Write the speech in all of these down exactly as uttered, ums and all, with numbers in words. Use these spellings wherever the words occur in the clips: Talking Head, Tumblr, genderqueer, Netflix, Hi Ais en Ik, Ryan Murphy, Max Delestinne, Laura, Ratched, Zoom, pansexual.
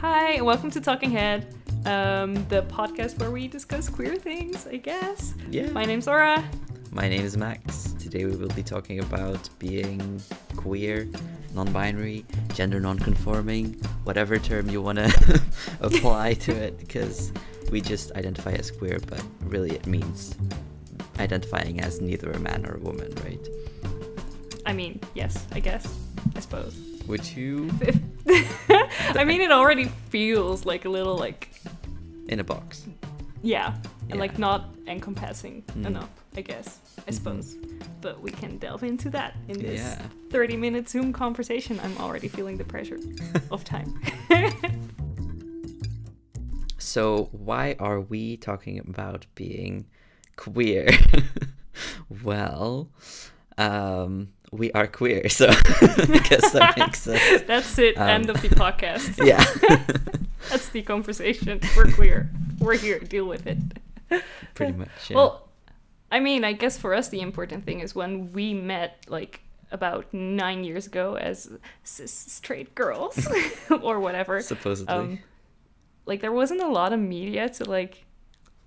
Hi, welcome to Talking Head, um, the podcast where we discuss queer things, I guess. Yeah. My name's Laura. My name is Max. Today we will be talking about being queer, non-binary, gender non-conforming, whatever term you want to apply to it, because we just identify as queer, but really it means identifying as neither a man or a woman, right? I mean, yes, I guess, I suppose. Would you? I mean, it already feels like a little like... in a box. Yeah, yeah. And like not encompassing mm. enough, I guess, I suppose. Mm-hmm. But we can delve into that in this yeah. thirty minute Zoom conversation. I'm already feeling the pressure of time. So why are we talking about being queer? Well, um... we are queer, so I guess that makes sense. That's it, um, end of the podcast. Yeah. That's the conversation. We're queer. We're here. Deal with it. Pretty much, yeah. Well, I mean, I guess for us the important thing is when we met, like, about nine years ago as cis straight girls or whatever. Supposedly. Um, like, there wasn't a lot of media to, like,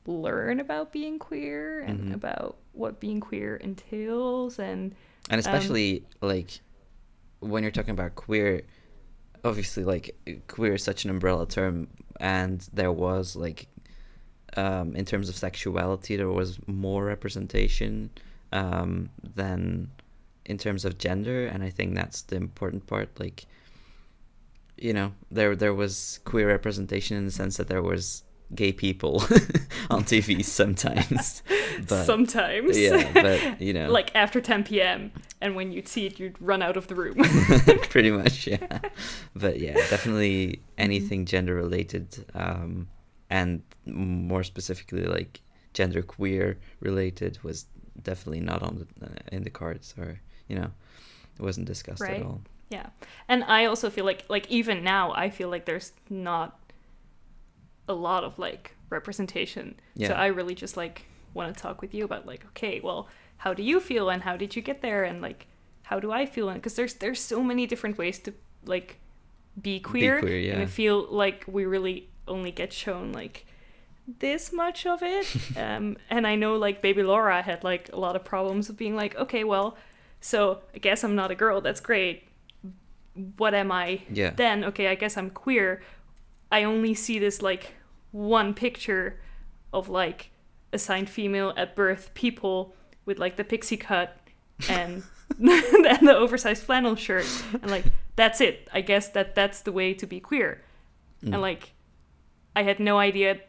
learn about being queer and mm-hmm. about what being queer entails and... and especially, um, like, when you're talking about queer, obviously, like, queer is such an umbrella term, and there was, like, um, in terms of sexuality, there was more representation um, than in terms of gender, and I think that's the important part, like, you know, there, there was queer representation in the sense that there was gay people on T V sometimes. But, sometimes. Yeah, but, you know. Like after ten p m and when you'd see it, you'd run out of the room. Pretty much, yeah. But yeah, definitely anything gender-related um, and more specifically like gender-queer related was definitely not on the, uh, in the cards or, you know, it wasn't discussed right? at all. Yeah. And I also feel like, like even now, I feel like there's not a lot of like representation. Yeah. So I really just like want to talk with you about like, okay, well, how do you feel and how did you get there? And like, how do I feel? And because there's, there's so many different ways to like be queer, be queer yeah. and I feel like we really only get shown like this much of it. um, and I know like baby Laura had like a lot of problems with being like, okay, well, so I guess I'm not a girl. That's great. What am I yeah. then? Okay. I guess I'm queer. I only see this like one picture of like assigned female at birth people with like the pixie cut and, and the oversized flannel shirt and like that's it. I guess that that's the way to be queer. Mm. And like I had no idea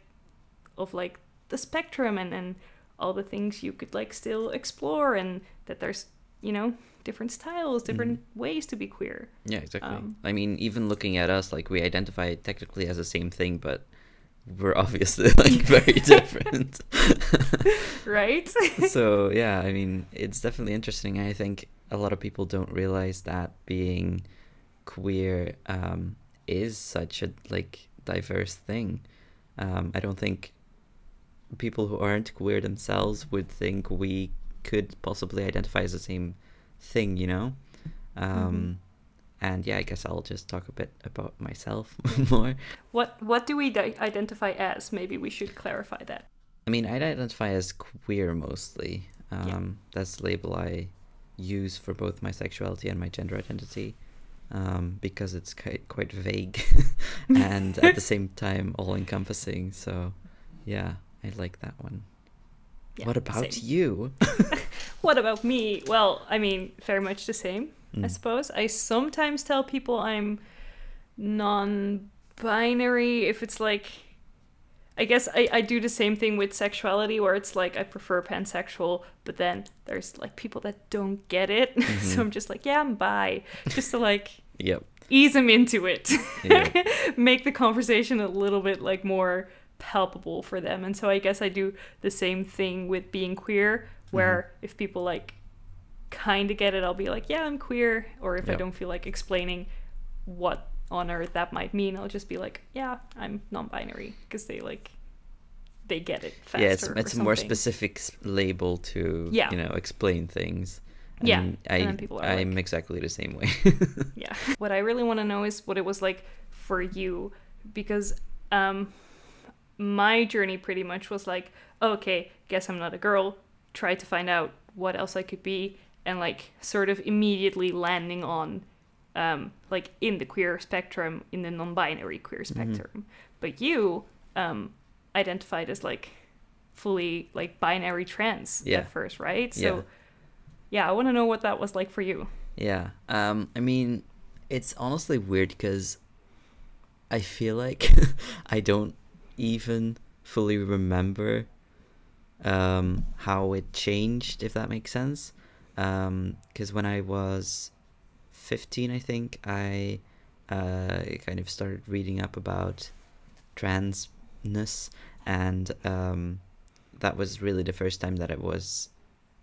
of like the spectrum and, and all the things you could like still explore and that there's, you know, different styles, different mm. ways to be queer. Yeah, exactly. Um, I mean, even looking at us, like we identify technically as the same thing, but we're obviously like very different. Right? So yeah, I mean, it's definitely interesting. I think a lot of people don't realize that being queer um, is such a like diverse thing. Um, I don't think people who aren't queer themselves would think we could possibly identify as the same thing, you know. Um mm-hmm. And yeah, I guess I'll just talk a bit about myself more. What what do we identify as? Maybe we should clarify that. I mean, I'd identify as queer mostly. um yeah. That's the label I use for both my sexuality and my gender identity, um because it's quite quite vague and at the same time all encompassing. So yeah, I like that one. Yeah, what about same. you? What about me? Well, I mean, very much the same, mm. I suppose. I sometimes tell people I'm non-binary if it's like... I guess I, I do the same thing with sexuality where it's like I prefer pansexual, but then there's like people that don't get it. Mm-hmm. So I'm just like, yeah, I'm bi. Just to like yep. ease them into it. Yep. Make the conversation a little bit like more palpable for them. And so I guess I do the same thing with being queer, where mm-hmm. if people like kind of get it, I'll be like, yeah, I'm queer. Or if yep. I don't feel like explaining what on earth that might mean, I'll just be like, yeah, I'm non-binary, because they like they get it faster. Yeah, it's, it's a more specific label to yeah. you know, explain things. And yeah, I, and then people are I'm like, exactly the same way. Yeah. What I really want to know is what it was like for you because um, my journey pretty much was like, oh, okay, guess I'm not a girl, try to find out what else I could be, and like sort of immediately landing on um, like in the queer spectrum, in the non-binary queer spectrum. Mm-hmm. But you um, identified as like fully like binary trans yeah. at first, right? So yeah, yeah I want to know what that was like for you. Yeah, um, I mean, it's honestly weird because I feel like I don't even fully remember um, how it changed, if that makes sense. Um, because when I was fifteen, I think, I uh, kind of started reading up about transness, and um, that was really the first time that it was,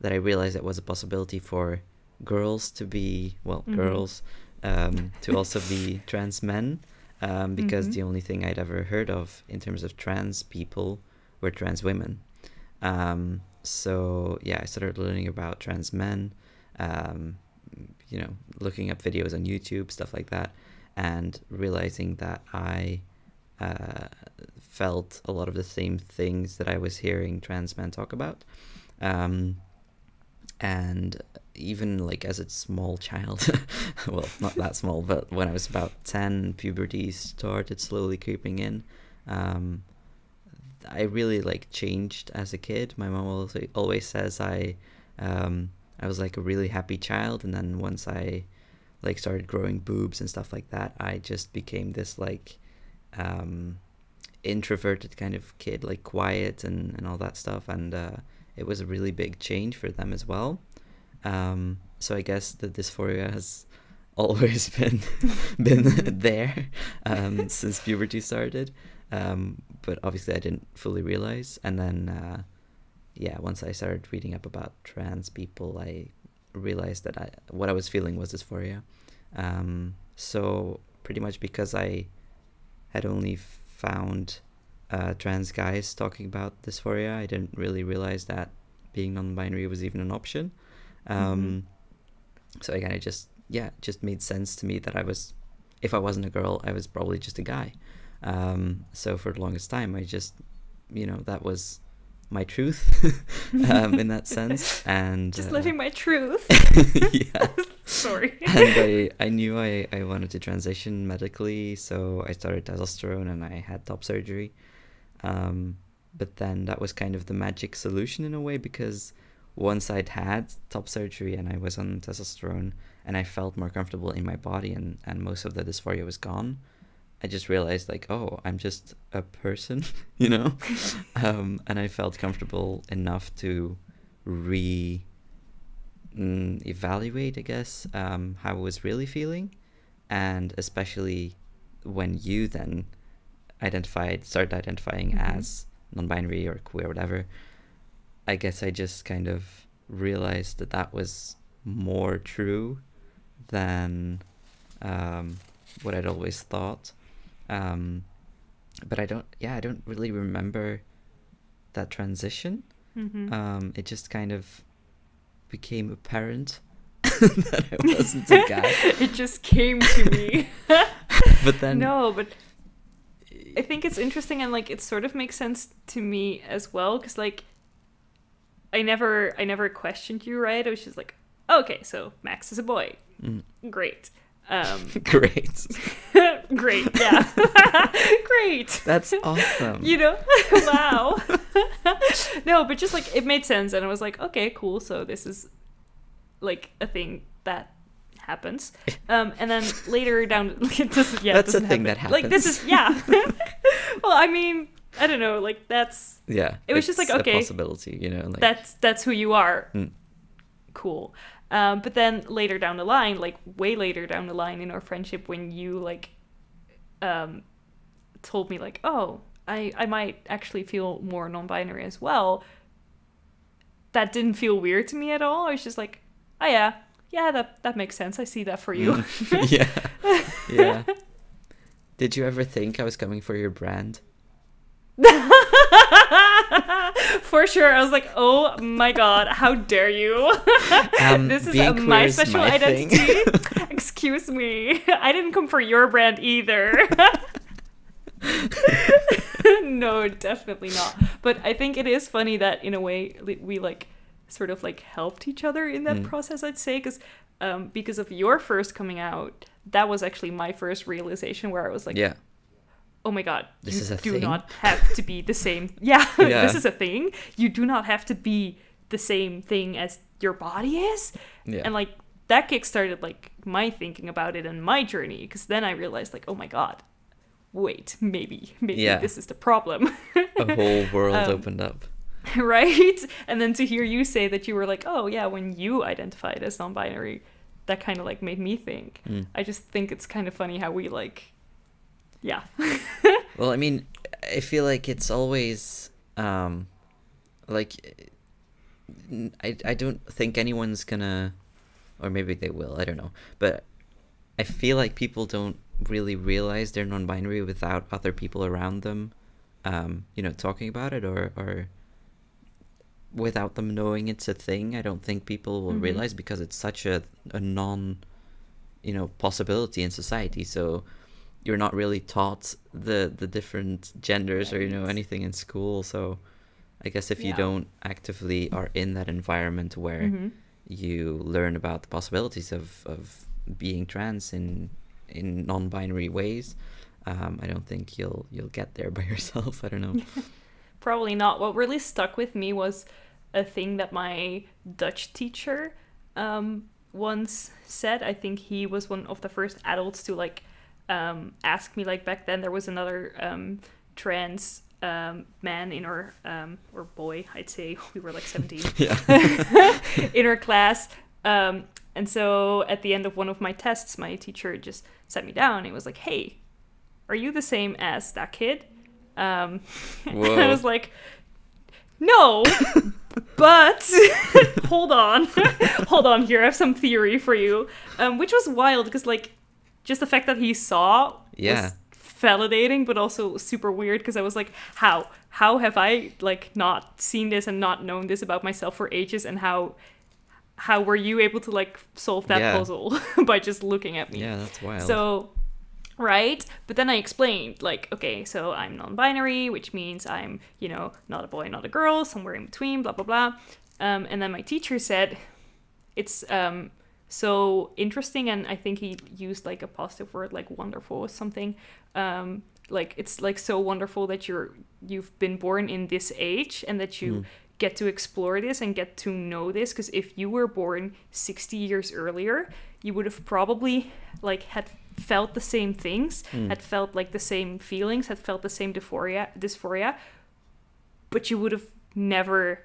that I realized it was a possibility for girls to be, well, mm-hmm. girls um, to also be trans men, um, because mm-hmm. the only thing I'd ever heard of in terms of trans people were trans women. Um, so yeah, I started learning about trans men, um, you know, looking up videos on YouTube, stuff like that, and realizing that I uh, felt a lot of the same things that I was hearing trans men talk about. Um, and even like as a small child, well, not that small, but when I was about ten, puberty started slowly creeping in. Um, I really like changed as a kid. My mom always says I, um, I was like a really happy child, and then once I like started growing boobs and stuff like that, I just became this like um, introverted kind of kid, like quiet and, and all that stuff. And uh, it was a really big change for them as well. Um, so I guess the dysphoria has always been been there um, since puberty started. Um, but obviously I didn't fully realize. And then, uh, yeah, once I started reading up about trans people, I realized that I, what I was feeling was dysphoria. Um, so pretty much because I had only found uh, trans guys talking about dysphoria, I didn't really realize that being non-binary was even an option. Um, mm-hmm. So I kind of just, yeah, it just made sense to me that I was, if I wasn't a girl, I was probably just a guy. Um, so for the longest time, I just, you know, that was my truth, um, in that sense. And just uh, living my truth. Yeah. Sorry. And I, I knew I, I wanted to transition medically. So I started testosterone and I had top surgery. Um, but then that was kind of the magic solution in a way, because once I'd had top surgery and I was on testosterone and I felt more comfortable in my body, and, and most of the dysphoria was gone, I just realized like, oh, I'm just a person, you know? um, and I felt comfortable enough to re mm, evaluate, I guess, um, how I was really feeling. And especially when you then identified, started identifying mm-hmm. as non-binary or queer, whatever, I guess I just kind of realized that that was more true than um, what I'd always thought. Um, but I don't, yeah, I don't really remember that transition. Mm-hmm. Um, it just kind of became apparent that I wasn't a guy. It just came to me. But then... No, but I think it's interesting, and like, it sort of makes sense to me as well. Because like, I never, I never questioned you, right? I was just like, oh, okay, so Max is a boy. Mm. Great. Um, great. Great, yeah. Great. That's awesome. You know? Wow. No, but just like, it made sense, and I was like, okay, cool, so this is like a thing that happens. Um, and then later down, like, it doesn't, yeah, that's it doesn't a thing happen. That happens. Like, this is, yeah. Well, I mean, I don't know, like, that's, yeah, it was just like, okay, a possibility, you know, like, that's, that's who you are. Mm. Cool. Um, but then later down the line, like way later down the line in our friendship, when you like um, told me like, oh, I, I might actually feel more non-binary as well, that didn't feel weird to me at all. I was just like, oh yeah, yeah, that, that makes sense. I see that for you. Yeah, yeah. Did you ever think I was coming for your brand? For sure. I was like, oh my god, how dare you. Um, this is uh, my special my identity. Excuse me, I didn't come for your brand either. No, definitely not. But I think it is funny that in a way we like sort of like helped each other in that mm. process, I'd say, because um, because of your first coming out, that was actually my first realization where I was like, yeah. oh my god, this you is a do thing? Not have to be the same. Yeah, yeah, this is a thing. You do not have to be the same thing as your body is. Yeah. And like that kickstarted like my thinking about it and my journey, because then I realized like, oh my god, wait, maybe, maybe yeah. this is the problem. The whole world um, opened up. Right? And then to hear you say that you were like, oh yeah, when you identified as non-binary, that kind of like made me think. Mm. I just think it's kind of funny how we like, yeah. Well, I mean, I feel like it's always, um, like, I, I don't think anyone's gonna, or maybe they will, I don't know. But I feel like people don't really realize they're non-binary without other people around them, um, you know, talking about it, or, or without them knowing it's a thing. I don't think people will mm-hmm. realize, because it's such a, a non, you know, possibility in society. So you're not really taught the, the different genders, right. or, you know, anything in school. So I guess if yeah. you don't actively are in that environment where mm-hmm. you learn about the possibilities of, of being trans in in non-binary ways, um, I don't think you'll you'll get there by yourself. I don't know. Probably not. What really stuck with me was a thing that my Dutch teacher um, once said. I think he was one of the first adults to like um, ask me, like back then there was another um, trans um, man in our, um, or boy, I'd say, we were like seventeen, in our class. Um, and so at the end of one of my tests, my teacher just sat me down. He was like, hey, are you the same as that kid? Um, and I was like, no, but hold on, hold on here. I have some theory for you, um, which was wild because like just the fact that he saw yeah. was validating, but also super weird, because I was like, how, how have I like not seen this and not known this about myself for ages? And how, how were you able to like solve that yeah. puzzle by just looking at me? Yeah, that's wild. So. Right? But then I explained, like, okay, so I'm non-binary, which means I'm, you know, not a boy, not a girl, somewhere in between, blah, blah, blah. Um, and then my teacher said, it's um, so interesting, and I think he used, like, a positive word, like wonderful or something. Um, like, it's, like, so wonderful that you're, you've been born in this age and that you... Mm. get to explore this and get to know this, because if you were born sixty years earlier, you would have probably like had felt the same things, mm. had felt like the same feelings, had felt the same dysphoria, dysphoria, but you would have never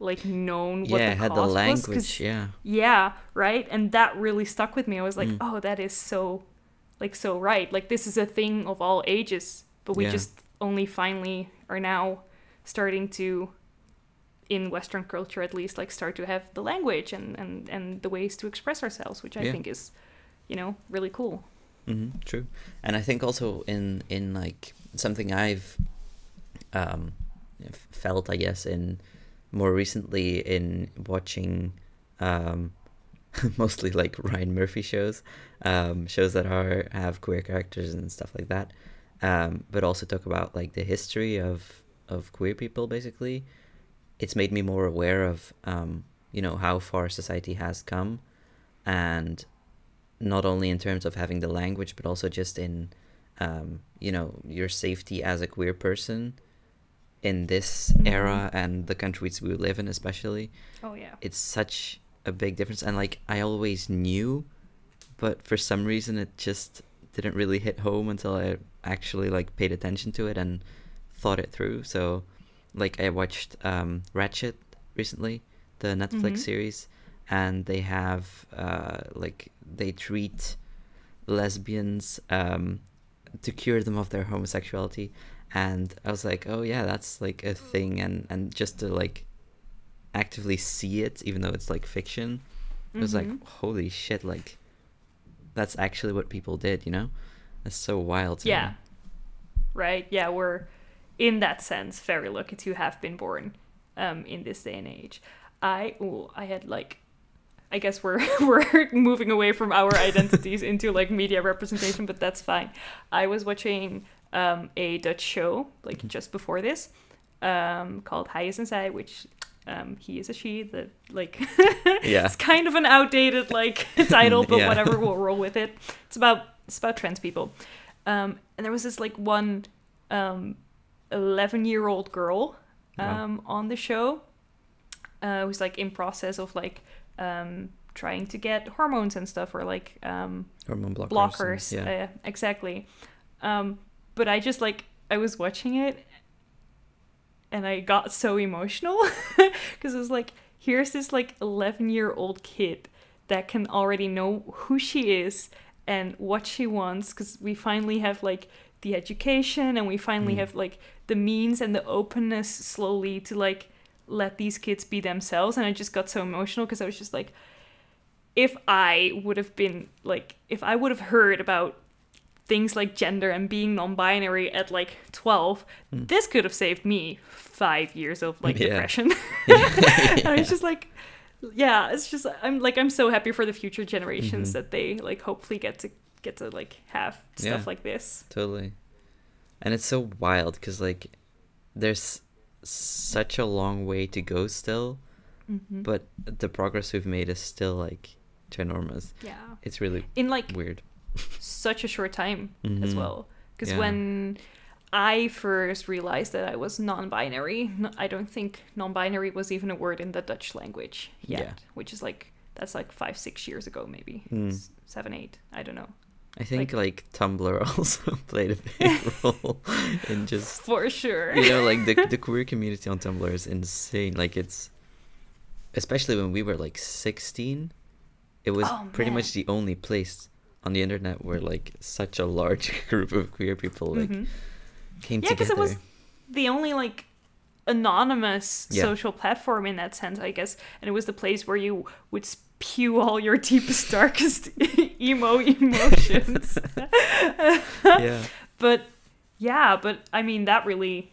like known what yeah, the had cause the language, was, yeah, yeah, right, and that really stuck with me. I was like, mm. oh, that is so, like, so right. Like this is a thing of all ages, but we yeah. just only finally are now starting to. In Western culture, at least, like start to have the language and and and the ways to express ourselves, which I yeah. think is, you know, really cool. Mm-hmm, true, and I think also in in like something I've um, felt, I guess, in more recently in watching um, mostly like Ryan Murphy shows, um, shows that are have queer characters and stuff like that, um, but also talk about like the history of of queer people, basically. It's made me more aware of, um, you know, how far society has come, and not only in terms of having the language, but also just in, um, you know, your safety as a queer person in this mm-hmm. era and the countries we live in, especially. Oh, yeah. It's such a big difference. And like, I always knew, but for some reason it just didn't really hit home until I actually like paid attention to it and thought it through. So... Like I watched um, Ratched recently, the Netflix mm-hmm. series, and they have uh, like they treat lesbians um, to cure them of their homosexuality, and I was like, oh yeah, that's like a thing, and and just to like actively see it, even though it's like fiction, mm-hmm. it was like holy shit, like that's actually what people did, you know? That's so wild. To yeah. me. Right. Yeah, we're. In that sense, very lucky to have been born um, in this day and age. I ooh, I had like, I guess we're we're moving away from our identities into like media representation, but that's fine. I was watching um, a Dutch show, like mm-hmm. just before this, um, called Hi Ais en Ik, which um, he is a she. That like yeah. It's kind of an outdated like title, but yeah. whatever, we'll roll with it. It's about it's about trans people, um, and there was this like one um, eleven year old girl um, wow. on the show uh, who's like in process of like. Um, trying to get hormones and stuff, or like um hormone blockers, blockers. And, yeah. uh, exactly um but I just like I was watching it and I got so emotional because it was like, here's this like eleven year old kid that can already know who she is and what she wants, because we finally have like the education and we finally mm. have like the means and the openness slowly to like let these kids be themselves. And I just got so emotional because I was just like, if I would have been like, if I would have heard about things like gender and being non-binary at like twelve, mm. this could have saved me five years of like yeah. depression. yeah. And I was just like, yeah, it's just, I'm like, I'm so happy for the future generations mm-hmm. that they like hopefully get to get to like have stuff yeah, like this. Totally. And it's so wild because like there's such a long way to go still, mm-hmm. but the progress we've made is still like ginormous. Yeah, it's really in like weird such a short time mm-hmm. as well, because yeah. when I first realized that I was non-binary, I don't think non-binary was even a word in the Dutch language yet, yeah. which is like, that's like five six years ago maybe, mm. seven eight, I don't know. I think like, like Tumblr also played a big role in just, for sure, you know, like the, the queer community on Tumblr is insane. Like it's, especially when we were like sixteen, it was oh, pretty man. much the only place on the internet where like such a large group of queer people like mm-hmm. came yeah, together. Yeah, because it was the only like anonymous yeah. social platform in that sense, I guess. And it was the place where you would spew all your deepest, darkest emo emotions. yeah. But yeah, but I mean, that really,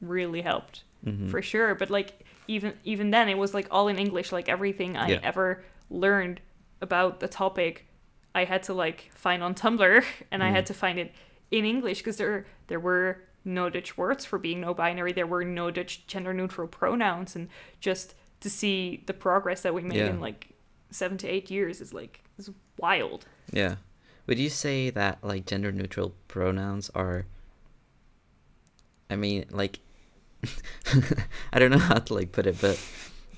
really helped mm-hmm. for sure. But like, even even then it was like all in English. Like everything I yeah. ever learned about the topic I had to like find on Tumblr, and mm. I had to find it in English because there there were no Dutch words for being no binary, there were no Dutch gender neutral pronouns. And just to see the progress that we made yeah. in like seven to eight years is like, is wild. Yeah. Would you say that like gender neutral pronouns are, I mean, like I don't know how to like put it, but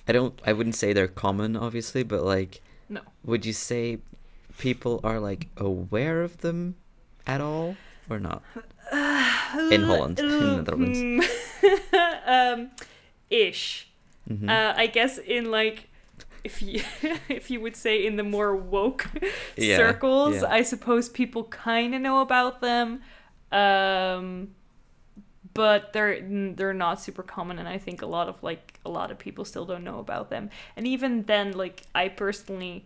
I don't I wouldn't say they're common, obviously, but like no. Would you say people are like aware of them at all or not? Uh, in Holland, uh, in the Netherlands. um ish. Mm-hmm. uh, I guess in like, if you if you would say in the more woke yeah, circles, yeah. I suppose people kind of know about them. Um But they're they're not super common, and I think a lot of like a lot of people still don't know about them. And even then, like I personally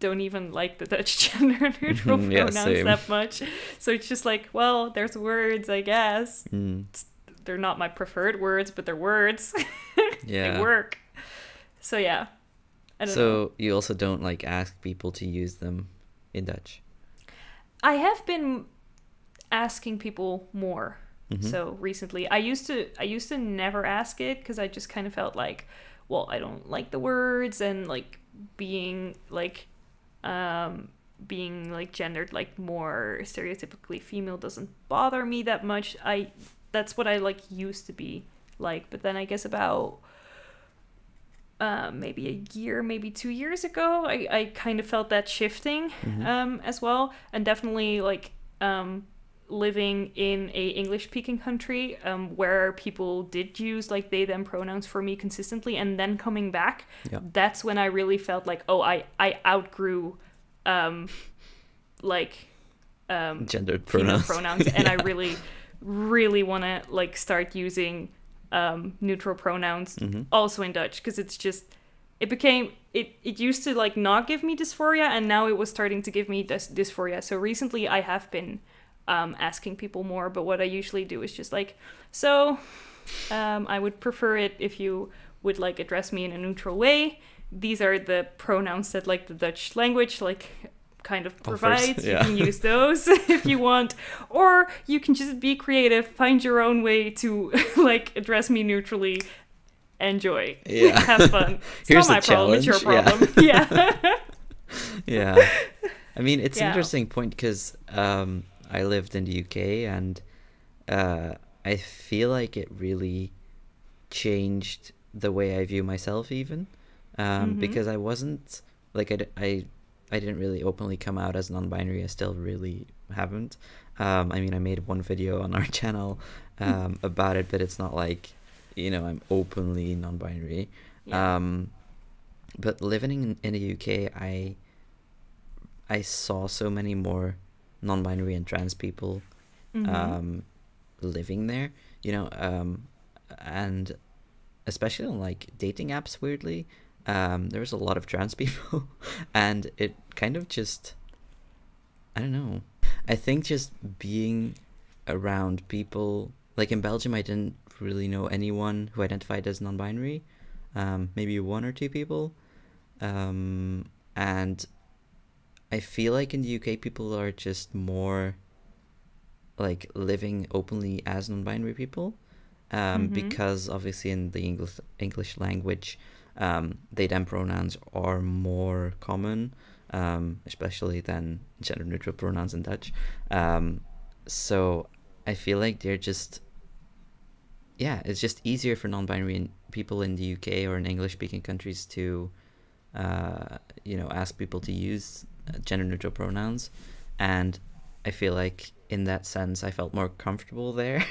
don't even like the Dutch gender neutral mm-hmm, pronouns yeah, that much. So it's just like, well, there's words, I guess. Mm. They're not my preferred words, but they're words. yeah. They work. So yeah. I don't so know. You also don't like ask people to use them in Dutch. I have been asking people more. Mm-hmm. So recently I used to I used to never ask it because I just kind of felt like, well, I don't like the words, and like being like um being like gendered like more stereotypically female doesn't bother me that much. I that's what I like used to be like. But then I guess about uh, maybe a year, maybe two years ago, I, I kind of felt that shifting mm-hmm. um as well. And definitely like um living in a English-speaking country um, where people did use like they them pronouns for me consistently, and then coming back, yeah. that's when I really felt like, oh, I I outgrew um, like um, gendered pronouns, pronouns and yeah. I really really want to like start using um, neutral pronouns mm-hmm. also in Dutch, because it's just it became it it used to like not give me dysphoria, and now it was starting to give me dys dysphoria. So recently I have been Um, asking people more, but what I usually do is just like, so um, I would prefer it if you would like address me in a neutral way. These are the pronouns that like the Dutch language like kind of provides. Yeah. You can use those if you want, or you can just be creative, find your own way to like address me neutrally. Enjoy. Yeah. Have fun. It's Here's not my problem, challenge. It's your problem. Yeah. Yeah. Yeah. I mean, it's yeah. an interesting point because um, I lived in the U K and uh, I feel like it really changed the way I view myself even um, mm-hmm. because I wasn't like I, I, I didn't really openly come out as non-binary. I still really haven't. Um, I mean, I made one video on our channel um, about it, but it's not like, you know, I'm openly non-binary. Yeah. Um, but living in, in the U K, I I saw so many more non-binary and trans people mm-hmm. um, living there, you know, um, and especially on like dating apps, weirdly, um, there was a lot of trans people and it kind of just, I don't know. I think just being around people, like in Belgium, I didn't really know anyone who identified as non-binary, um, maybe one or two people. Um, and I feel like in the U K, people are just more like living openly as non-binary people um, mm-hmm. because obviously in the English, English language, um, they them pronouns are more common, um, especially than gender neutral pronouns in Dutch. Um, so I feel like they're just, yeah, it's just easier for non-binary people in the U K or in English speaking countries to, uh, you know, ask people to use gender neutral pronouns, and I feel like in that sense I felt more comfortable there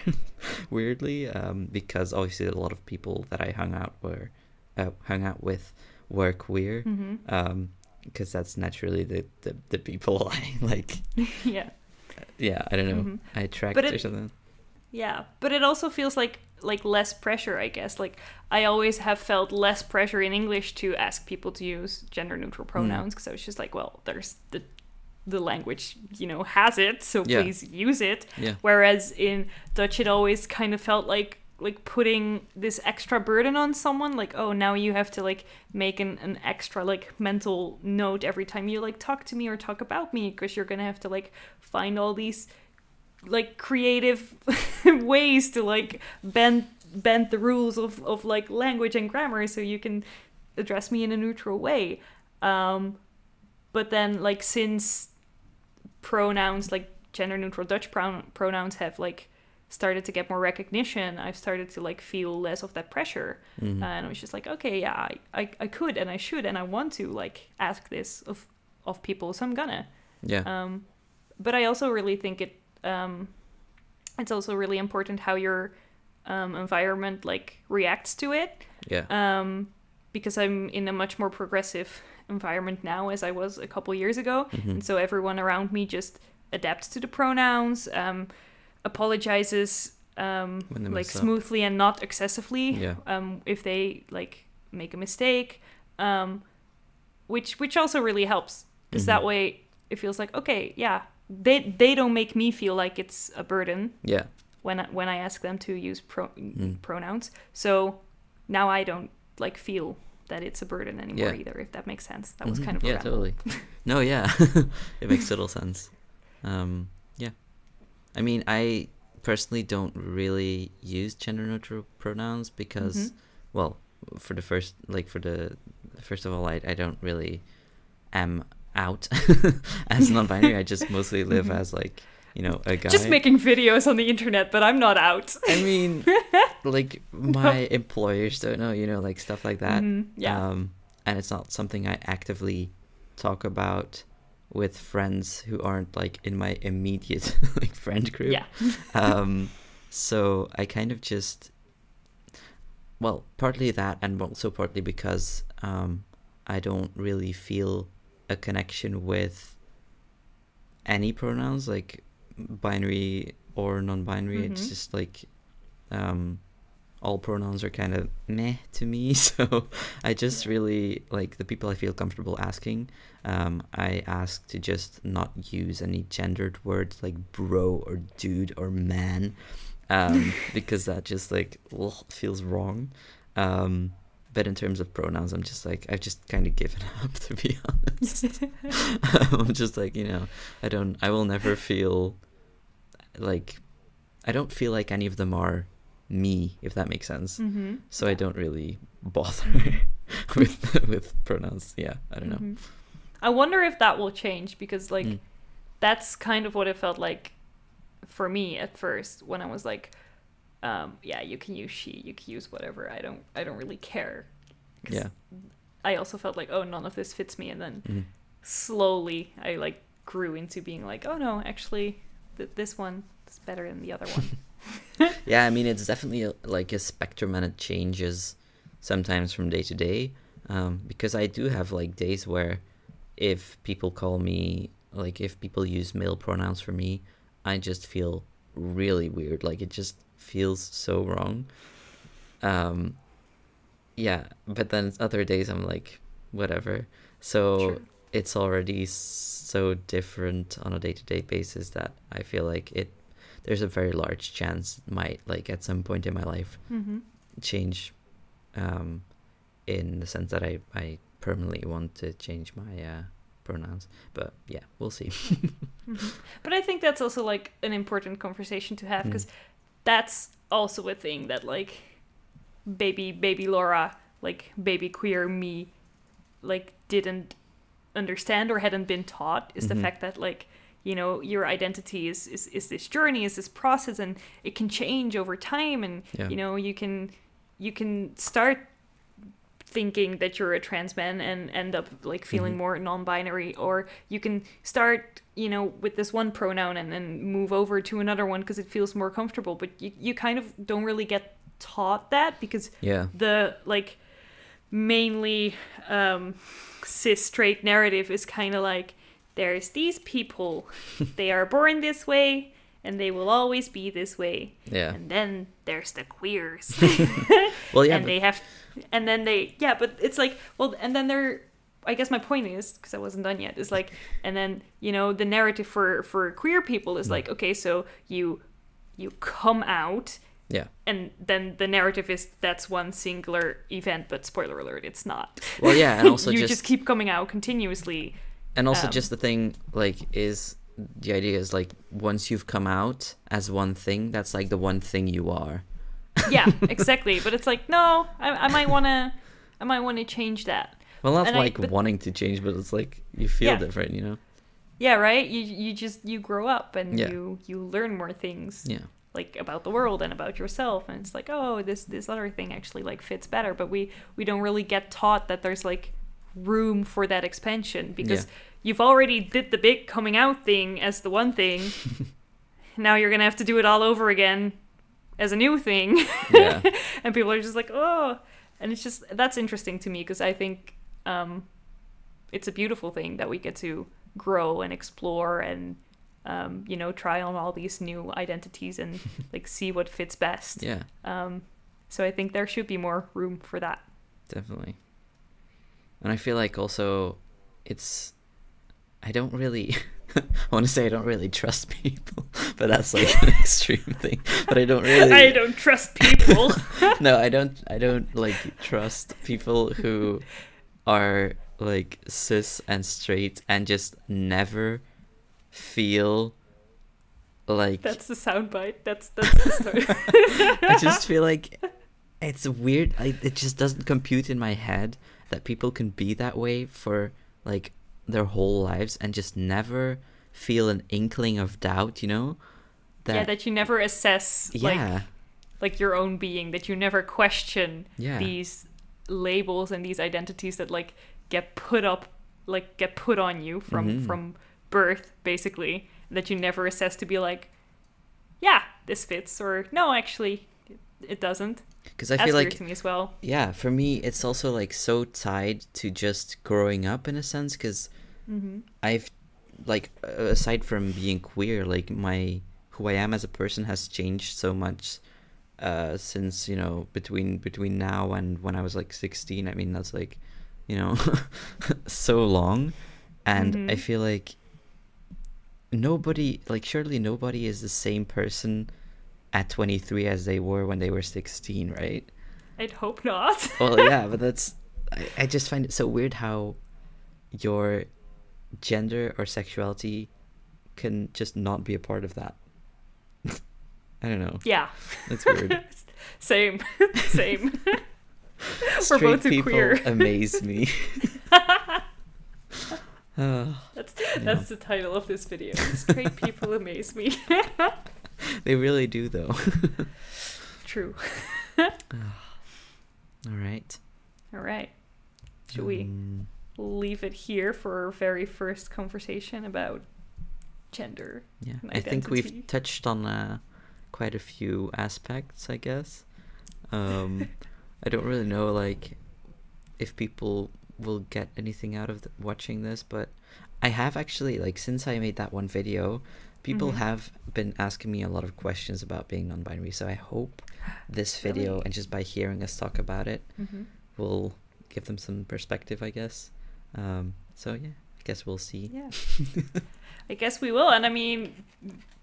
weirdly um because obviously a lot of people that I hung out were uh, hung out with were queer mm-hmm. um because that's naturally the, the the people I like yeah yeah I don't know mm-hmm. I attract it, or something yeah but it also feels like like less pressure, I guess. Like I always have felt less pressure in English to ask people to use gender neutral pronouns because mm. I was just like, well, there's the the language, you know, has it, so yeah. please use it. Yeah. Whereas in Dutch, it always kind of felt like like putting this extra burden on someone, like, oh, now you have to like make an, an extra like mental note every time you like talk to me or talk about me because you're gonna have to like find all these like creative ways to like bend bend the rules of, of like language and grammar so you can address me in a neutral way. Um, but then like since pronouns, like gender neutral Dutch pron pronouns have like started to get more recognition, I've started to like feel less of that pressure. Mm-hmm. And I was just like, okay, yeah, I, I, I could and I should and I want to like ask this of, of people, so I'm gonna. Yeah. Um, but I also really think it Um, it's also really important how your um, environment like reacts to it. Yeah. Um, because I'm in a much more progressive environment now as I was a couple years ago. Mm-hmm. And so everyone around me just adapts to the pronouns, um, apologizes um, like smoothly up. and not excessively yeah. um, if they like make a mistake, um, which, which also really helps because mm-hmm. that way it feels like, okay, yeah, they they don't make me feel like it's a burden yeah when I, when I ask them to use pro mm. pronouns, so now I don't like feel that it's a burden anymore yeah. either, if that makes sense. That mm-hmm. was kind of yeah random. Totally no yeah it makes total sense. Um yeah, I mean, I personally don't really use gender neutral pronouns because mm-hmm. well, for the first like for the first of all I, I don't really am out as non-binary. I just mostly live mm-hmm. as like, you know, a guy just making videos on the internet, but I'm not out. I mean, like my no. employers don't know, you know, like stuff like that. Mm-hmm. Yeah. Um, and it's not something I actively talk about with friends who aren't like in my immediate like friend group. Yeah. Um, so I kind of just, well, partly that, and also partly because um, I don't really feel a connection with any pronouns, like binary or non-binary. Mm-hmm. It's just like um all pronouns are kind of meh to me, so I just really like the people I feel comfortable asking. um I ask to just not use any gendered words like bro or dude or man, um because that just like ugh, feels wrong. um But in terms of pronouns, I'm just like, I've just kind of given up, to be honest. I'm just like, you know, I don't, I will never feel like, I don't feel like any of them are me, if that makes sense. Mm-hmm. So yeah. I don't really bother with, with pronouns. Yeah, I don't mm-hmm. know. I wonder if that will change, because like, mm. that's kind of what it felt like for me at first, when I was like, Um, yeah, you can use she, you can use whatever. I don't, I don't really care. Yeah. I also felt like, oh, none of this fits me, and then mm. slowly I like grew into being like, oh no, actually, th this one is better than the other one. Yeah, I mean, it's definitely a, like a spectrum, and it changes sometimes from day to day. Um, because I do have like days where, if people call me, like if people use male pronouns for me, I just feel really weird. Like it just feels so wrong. Um yeah, but then other days I'm like, whatever. So True. It's already so different on a day-to-day basis that I feel like it there's a very large chance it might, like, at some point in my life mm-hmm. change, um in the sense that I I permanently want to change my uh pronouns. But yeah, we'll see. Mm-hmm. But I think that's also like an important conversation to have, because mm. that's also a thing that like baby baby Laura, like baby queer me, like didn't understand or hadn't been taught, is mm-hmm. the fact that like, you know, your identity is, is is this journey, is this process, and it can change over time, and yeah. you know, you can you can start thinking that you're a trans man and end up like feeling mm-hmm. more non-binary, or you can start, you know, with this one pronoun and then move over to another one because it feels more comfortable. But you, you kind of don't really get taught that, because yeah. the like mainly um, cis straight narrative is kind of like, there's these people, they are born this way, and they will always be this way. Yeah. And then there's the queers. Well, yeah. And but... they have, and then they, yeah, but it's like, well, and then they're, I guess my point is, because I wasn't done yet, is like, and then, you know, the narrative for, for queer people is like, okay, so you, you come out. Yeah. And then the narrative is that's one singular event, but spoiler alert, it's not. Well, yeah. And also you just, just keep coming out continuously. And also um, just the thing, like, is, the idea is like, once you've come out as one thing, that's like the one thing you are. Yeah, exactly. But it's like, no, I, I might want to, I might want to change that. Well, not and like I, but, wanting to change, but it's like you feel yeah. different, you know? Yeah, right. You you just you grow up, and yeah. you you learn more things, yeah, like about the world and about yourself, and it's like, oh, this this other thing actually like fits better. But we we don't really get taught that there's like room for that expansion, because yeah. you've already did the big coming out thing as the one thing. Now you're gonna have to do it all over again as a new thing. Yeah. And people are just like, oh, and it's just, that's interesting to me, because I think um it's a beautiful thing that we get to grow and explore, and um you know, try on all these new identities and like see what fits best. Yeah. Um so I think there should be more room for that. Definitely. And I feel like also it's, I don't really, I want to say I don't really trust people, but that's like an extreme thing. But I don't really. I don't trust people. No, I don't, I don't like trust people who are like cis and straight and just never feel like. That's the soundbite. That's, that's the story. I just feel like it's weird. I, it just doesn't compute in my head that people can be that way for like their whole lives and just never feel an inkling of doubt, you know? That, yeah, that you never assess yeah. like, like your own being, that you never question yeah. these labels and these identities that like get put up, like get put on you from, mm-hmm. from birth, basically, that you never assess to be like, yeah, this fits, or no, actually, it doesn't. Because I That's feel like to me as well. Yeah, for me it's also like so tied to just growing up in a sense, because mm-hmm. I've like, aside from being queer, like my who I am as a person has changed so much uh since, you know, between between now and when I was like sixteen. I mean, that's like, you know, so long. And mm-hmm. I feel like nobody, like surely nobody is the same person at twenty-three as they were when they were sixteen, right? I'd hope not. Well, yeah, but that's, I, I just find it so weird how your gender or sexuality can just not be a part of that. I don't know. Yeah. That's weird. Same. Same. We're both too queer. Straight people amaze me. Uh, that's yeah. that's the title of this video. Straight people amaze me. They really do, though. True. uh, all right. All right. Should um, we leave it here for our very first conversation about gender? Yeah, and I think we've touched on uh, quite a few aspects, I guess. Um, I don't really know, like, if people will get anything out of the, watching this, but I have actually, like, since I made that one video, people mm-hmm. have been asking me a lot of questions about being non-binary, so I hope this video really? and just by hearing us talk about it mm-hmm. will give them some perspective, I guess. Um, so yeah, I guess we'll see. Yeah. I guess we will. And I mean,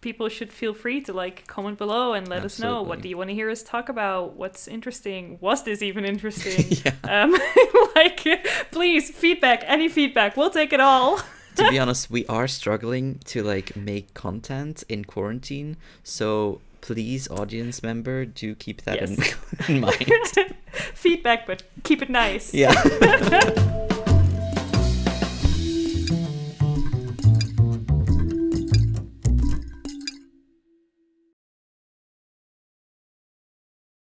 people should feel free to like comment below and let Absolutely. us know, what do you want to hear us talk about, what's interesting, was this even interesting? yeah. Um, like, please, feedback, any feedback, we'll take it all. To be honest, we are struggling to like make content in quarantine, so please, audience member, do keep that yes. in, in mind. Feedback, but keep it nice. Yeah.